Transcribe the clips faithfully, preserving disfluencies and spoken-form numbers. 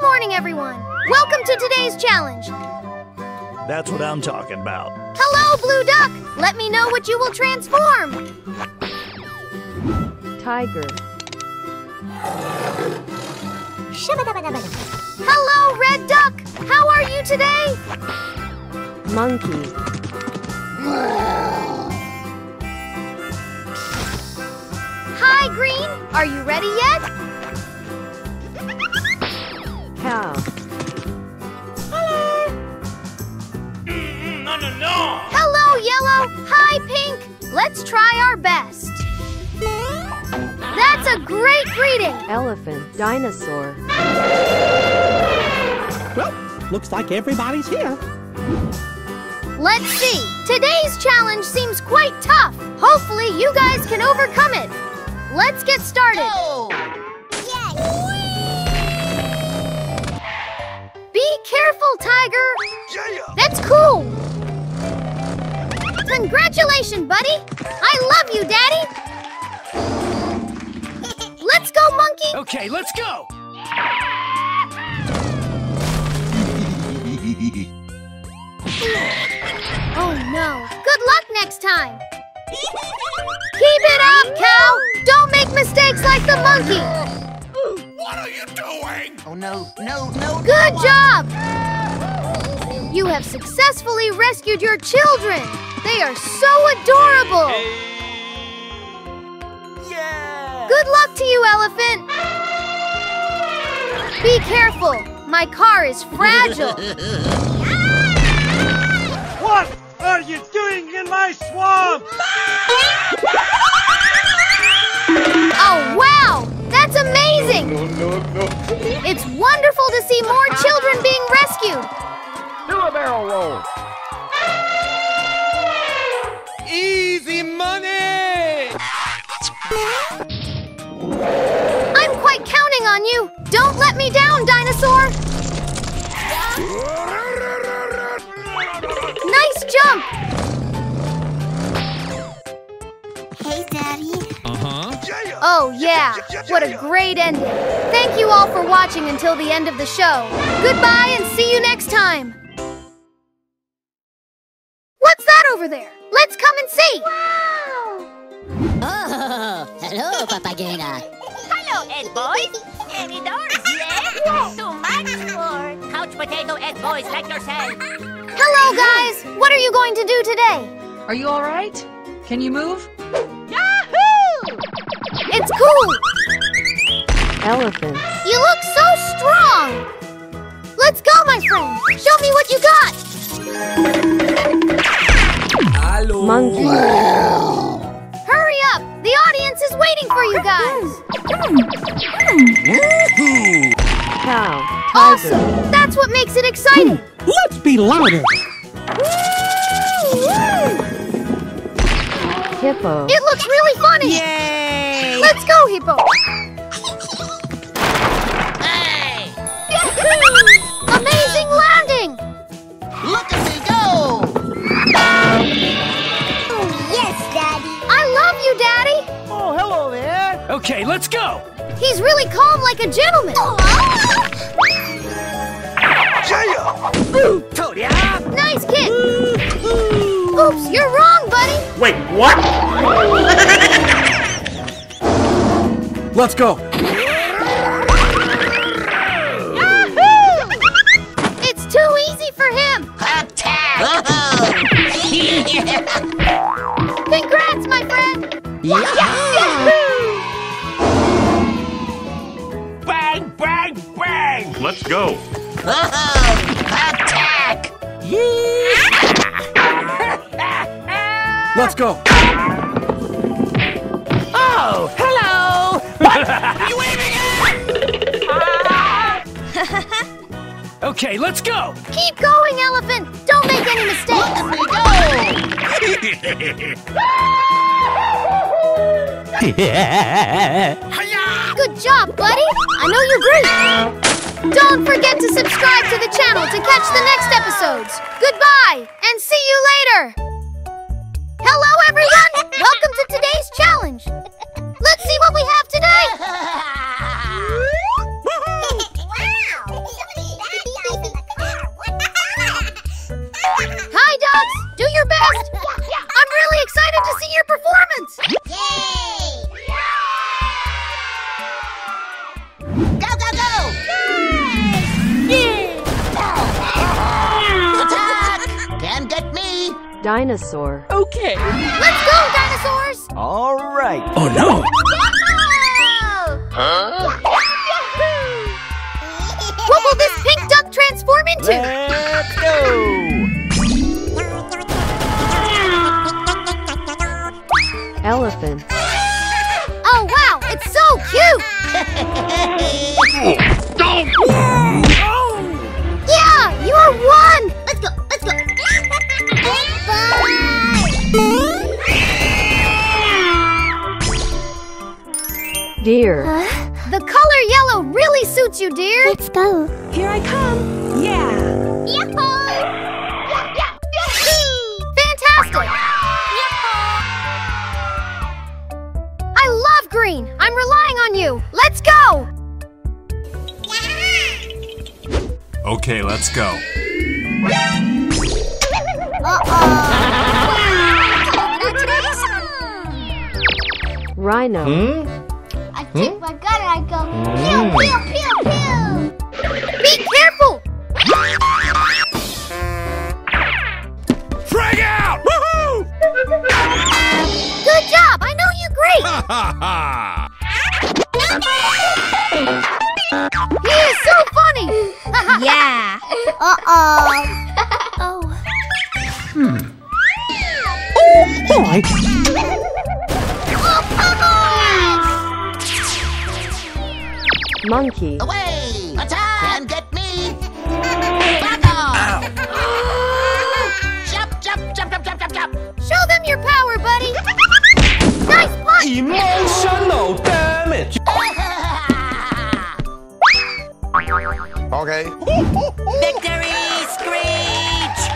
Good morning, everyone. Welcome to today's challenge. That's what I'm talking about. Hello, Blue Duck. Let me know what you will transform. Tiger. Hello, Red Duck. How are you today? Monkey. Hi, Green. Are you ready yet? Cow. Hello. Mm, no, no, no. Hello, Yellow. Hi, Pink. Let's try our best. That's a great greeting. Elephant. Dinosaur. Well, looks like everybody's here. Let's see. Today's challenge seems quite tough. Hopefully, you guys can overcome it. Let's get started. Oh. Be careful, Tiger! Yeah. That's cool! Congratulations, buddy! I love you, Daddy! Let's go, Monkey! Okay, let's go! Oh, no. Good luck next time! Keep it up, Cow! Don't make mistakes like the monkey! What are you doing? Oh, no, no, no. Good no job! You have successfully rescued your children. They are so adorable. Hey. Yeah. Good luck to you, Elephant. Be careful. My car is fragile. What are you doing in my swamp? Oh, wow. That's amazing! No, no, no, no. It's wonderful to see more children being rescued! Do a barrel roll! Easy money! I'm quite counting on you! Don't let me down, dinosaur! Nice jump! Hey, Daddy. Uh-huh. Oh, yeah. What a great ending. Thank you all for watching until the end of the show. Goodbye and see you next time. What's that over there? Let's come and see. Wow. Oh, hello, Papagena. Hello, Ed Boys. Any doors, yeah? So much for couch potato Ed Boys like yourself. Hello, guys. What are you going to do today? Are you all right? Can you move? It's cool! Elephant. You look so strong! Let's go, my friend! Show me what you got! Hello. Monkey. Hurry up! The audience is waiting for you guys! Cow. Awesome! That's what makes it exciting! Let's be louder! Hippo. It looks really funny! Yay! Let's go, Hippo! Hey! Amazing landing! Look at me go! Oh, yes, Daddy! I love you, Daddy! Oh, hello there! Okay, let's go! He's really calm like a gentleman! Nice kick! Oops, you're wrong, buddy! Wait, what? Let's go! Yahoo! It's too easy for him! Attack! Congrats, my friend! Yeah. Yahoo! Bang, bang, bang! Let's go! Attack! Yeah. Let's go! Oh, hello! What are you waving at? Okay, let's go! Keep going, Elephant! Don't make any mistakes! Good job, buddy! I know you're great! Don't forget to subscribe to the channel to catch the next episodes! Goodbye, and see you later! Hello, everyone! Welcome to today's challenge! Let's see what we have today! Wow! Dinosaur. Okay. Let's go, dinosaurs! All right. Oh, no! Huh? What will this pink duck transform into? Let's go! Elephant. Oh, wow! It's so cute! Yeah! You are one! Let's go! Let's go! Bye! Deer. Huh? The color yellow really suits you, dear. Let's go. Here I come. Yeah. Yahoo! Fantastic. Yahoo! I love green. I'm relying on you. Let's go. Yeah. Okay, let's go. Uh-oh. Rhino. Hmm? I hmm? my gun and I go, pew, pew, pew, pew! Be careful! Frag out! Woohoo! Good job! I know you're great! He is so funny! Yeah! Uh-oh! Oh. Hmm. Oh, boy! Oh, boy! Monkey. Away! Attack! Come get me! Back off! Jump, jump, jump, jump, jump, jump! Show them your power, buddy! Nice punch! Emotional damage! Okay. Victory screech!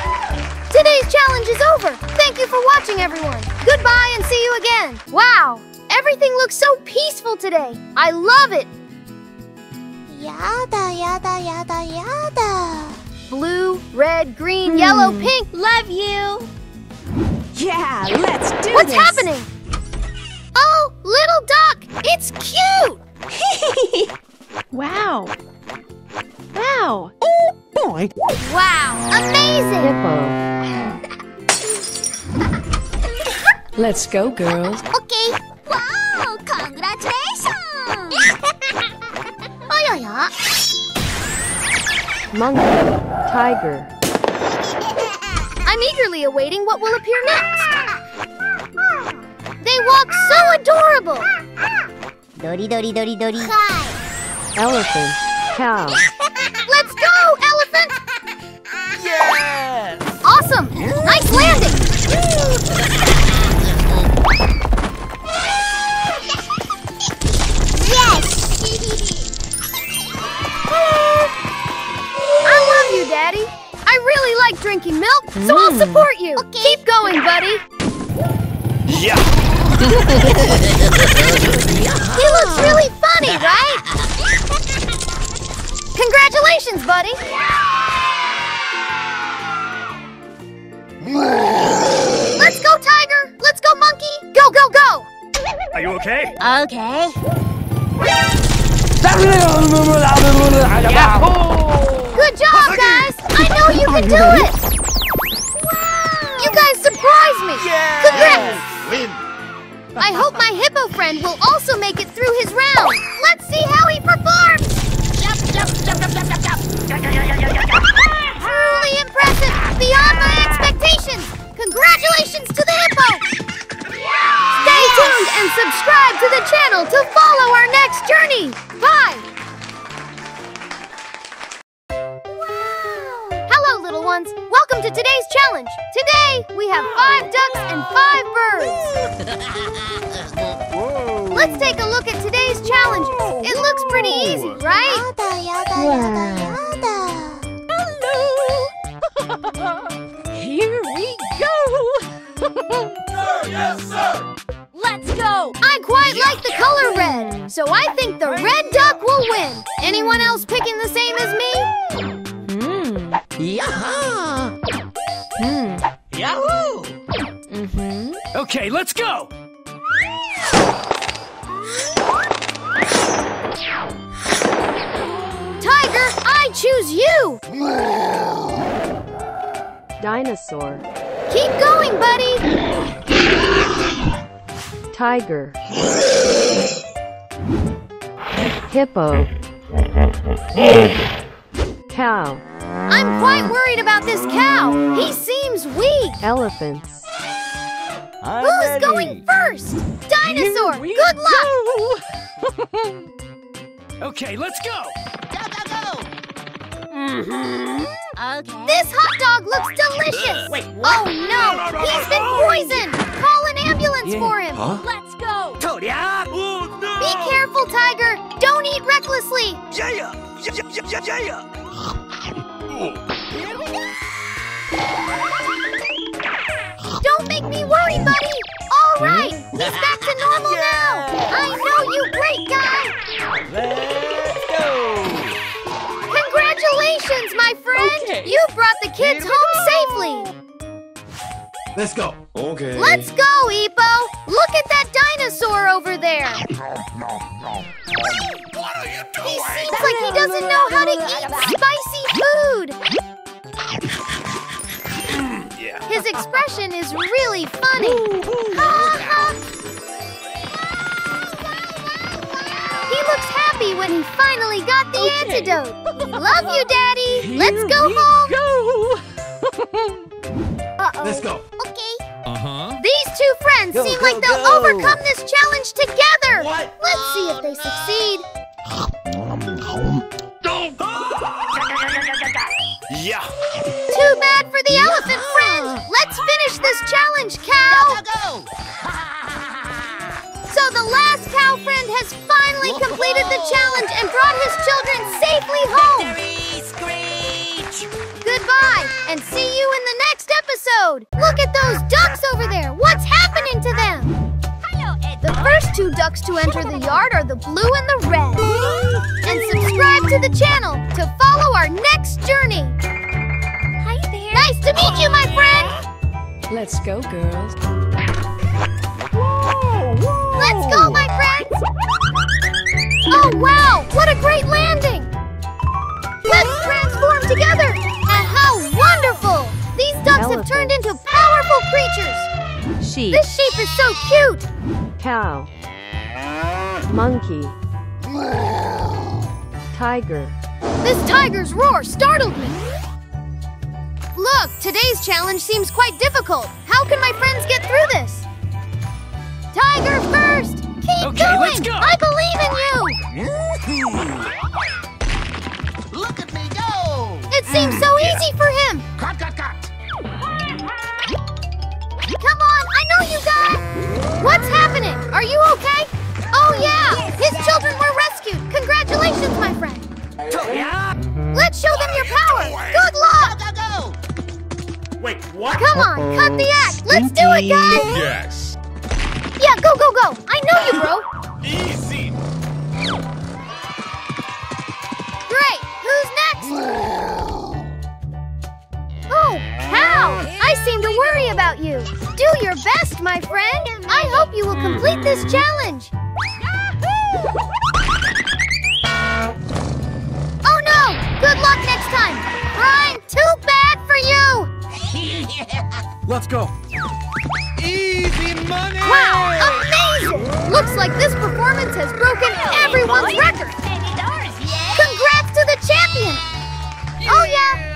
Today's challenge is over! Thank you for watching, everyone! Goodbye and see you again! Wow! Everything looks so peaceful today! I love it! Yada, yada, yada, yada. Blue, red, green, hmm. yellow, pink. Love you. Yeah, let's do What's this. What's happening? Oh, little duck. It's cute. Wow. Wow. Oh, boy. Wow. Amazing. Hippo. Let's go, girls. Okay. Wow, congratulations. Monkey, tiger. I'm eagerly awaiting what will appear next. They walk so adorable. Dori, dori, dori, dori. Hi. Elephant, cow. Let's go, elephant! Yes! Awesome! Nice landing! Yes! I love you, Daddy. I really like drinking milk, so mm. I'll support you. Okay. Keep going, buddy. Yeah. He looks really funny, right? Congratulations, buddy. Let's go, tiger. Let's go, monkey. Go, go, go. Are you okay? Okay. Yahoo! Good job, guys! I know you can do it! Wow. You guys surprised me! Yes. Congrats! Win. I hope my hippo friend will also make it through his round! Let's see how he performs! Jump, jump, jump, jump, jump, jump, jump! Truly impressive! Beyond my expectations! Congratulations to the hippo! Yeah. Stay tuned and subscribe to the channel to follow our next journey! Bye! Wow! Hello, little ones! Welcome to today's challenge! Today, we have five ducks and five birds! Let's take a look at today's challenge! It looks pretty easy, right? Yada, yada, yada, yada! Hello! Here we go! Sir, yes, sir! Let's go! I quite like the color red, so I think the red duck will win. Anyone else picking the same as me? Mmm. Yaha! Mmm. Yahoo! Mm-hmm. Okay, let's go! Tiger, I choose you! Dinosaur. Keep going, buddy! Tiger. Hippo. Cow. I'm quite worried about this cow. He seems weak. Elephants. I'm Who's ready. going first? Dinosaur, good luck! Go. Okay, let's go! Go, go, go! Mm-hmm. Okay. This hot dog looks delicious! Wait, what? Oh no! He's been poisoned! Call an ambulance yeah. for him! Huh? Let's go! Oh, no. Be careful, Tiger! Don't eat recklessly! Yeah! Yeah, yeah, yeah, yeah, yeah. Here we go! Don't make me worry, buddy! All right! He's back to normal yeah. now! I know you great guy! Let's go! Congratulations, my friend! Okay. You brought the kids home go. safely! Let's go! Okay. Let's go, Epo! Look at that dinosaur over there! No, no, no. What are you doing? He seems like he doesn't know how to eat spicy food! His expression is really funny. Ha ha! He looks happy when he finally got the okay. antidote. Love you, Daddy. Here Let's go home. Go. Uh-oh. Let's go. Okay. Uh-huh. These two friends go, seem go, like they'll go. overcome this challenge together. What? Let's oh, see if they no. succeed. Yeah. Too bad for the elephant friend. Let's finish this challenge, cow. Go, go, go. So the last cow friend has finally Whoa. completed the challenge and brought his children safely home. Victory screech. Goodbye, and see you in the next episode. Look at those ducks over there. What's happening to them? The first two ducks to enter the yard are the blue and the red. And subscribe to the channel to follow our next journey. Hi there. Nice to meet you, my friend. Let's go, girls. Whoa, whoa. Let's go, my friends. Oh, wow. What a great landing. Let's transform together. And how wonderful. These ducks have turned into powerful creatures. Sheep. This sheep is so cute. Cow. Monkey. Tiger. This tiger's roar startled me. Look, today's challenge seems quite difficult. How can my friends get through this? Tiger first! Keep okay, going! Let's go. I believe in you! Look at me go! It seems so yeah. easy for him! Cut, cut, cut! Come on, I know you guys! What's happening? Are you okay? Oh yeah! His children were rescued! Congratulations, my friend! Let's show them your power! Good luck! Go, go, go! Wait, what? Come on, Uh-oh. cut the act! Let's do it, guys! Yes! Yeah, go, go, go! I know you, bro! Easy! Great! Who's next? Oh, cow! I seem to worry about you! Do your best, my friend! I hope you will complete this challenge! Oh no! Good luck next time! Brian, too bad for you! Let's go! Easy money! Wow! Amazing! Looks like this performance has broken everyone's record! Congrats to the champion! Oh yeah!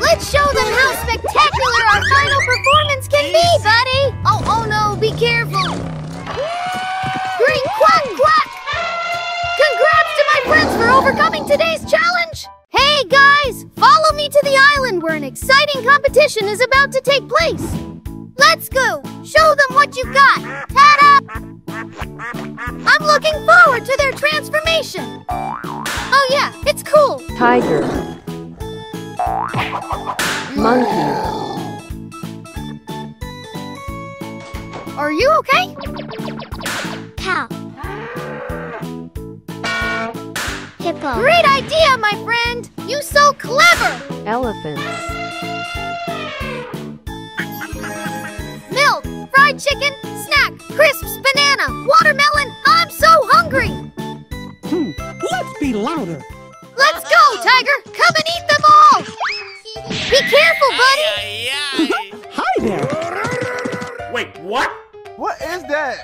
Let's show them how spectacular our final performance can be, buddy! Oh, oh no, be careful! Green quack quack! Congrats to my friends for overcoming today's challenge! Hey guys, follow me to the island where an exciting competition is about to take place! Let's go! Show them what you got! Ta-da! I'm looking forward to their transformation! Oh yeah, it's cool! Tiger. Monkey. Are you okay? Cow. Hippo. Great idea, my friend! You so clever! Elephants. Milk, fried chicken, snack, crisps, banana, watermelon. I'm so hungry! Hmm. Let's be louder. Let's go, Tiger! Come and eat them all! Be careful, buddy! Aye, aye, aye. Hi there! Wait, what? What is that?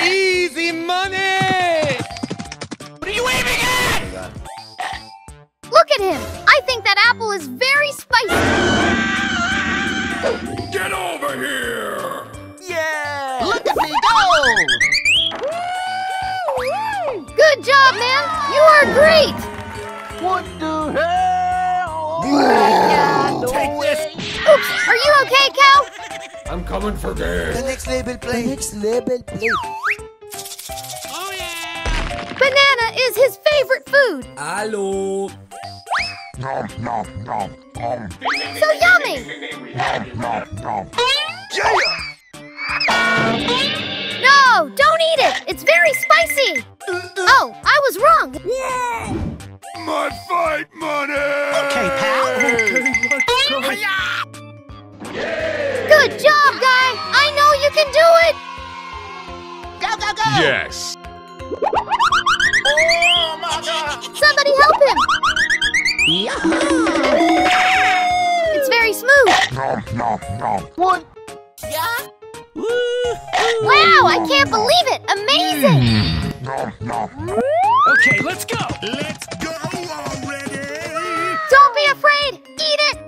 Easy money! What are you aiming at? Look at him! I think that apple is very spicy! Get over here! Yeah! Look at me go! Good job, man! You are great! What the hell? No Take way. This! Oops! Are you okay, Cal? I'm coming for this! The next level play! The next level play! Oh yeah! Banana is his favorite food! Hello! Nom nom nom nom! So yummy! Nom nom nom! Yeah! No! Don't eat it! It's very spicy! Oh, I was wrong! Whoa! Mud fight money! Okay, pal! Good job, guy! I know you can do it! Go, go, go! Yes! Oh, my God! Somebody help him! Yeah. It's very smooth! No, no, no! What? Yeah? Woo! Wow, I can't believe it! Amazing! Okay, let's go! Let's go already! Don't be afraid! Eat it!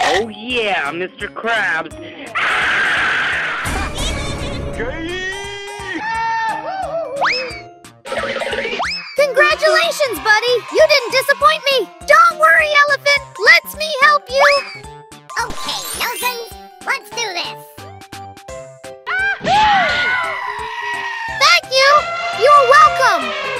Oh yeah, Mister Krabs! Congratulations, buddy! You didn't disappoint me! Don't worry, Elephant! Let me help you! Okay, Nelsons, let's do this! Thank you! You're welcome!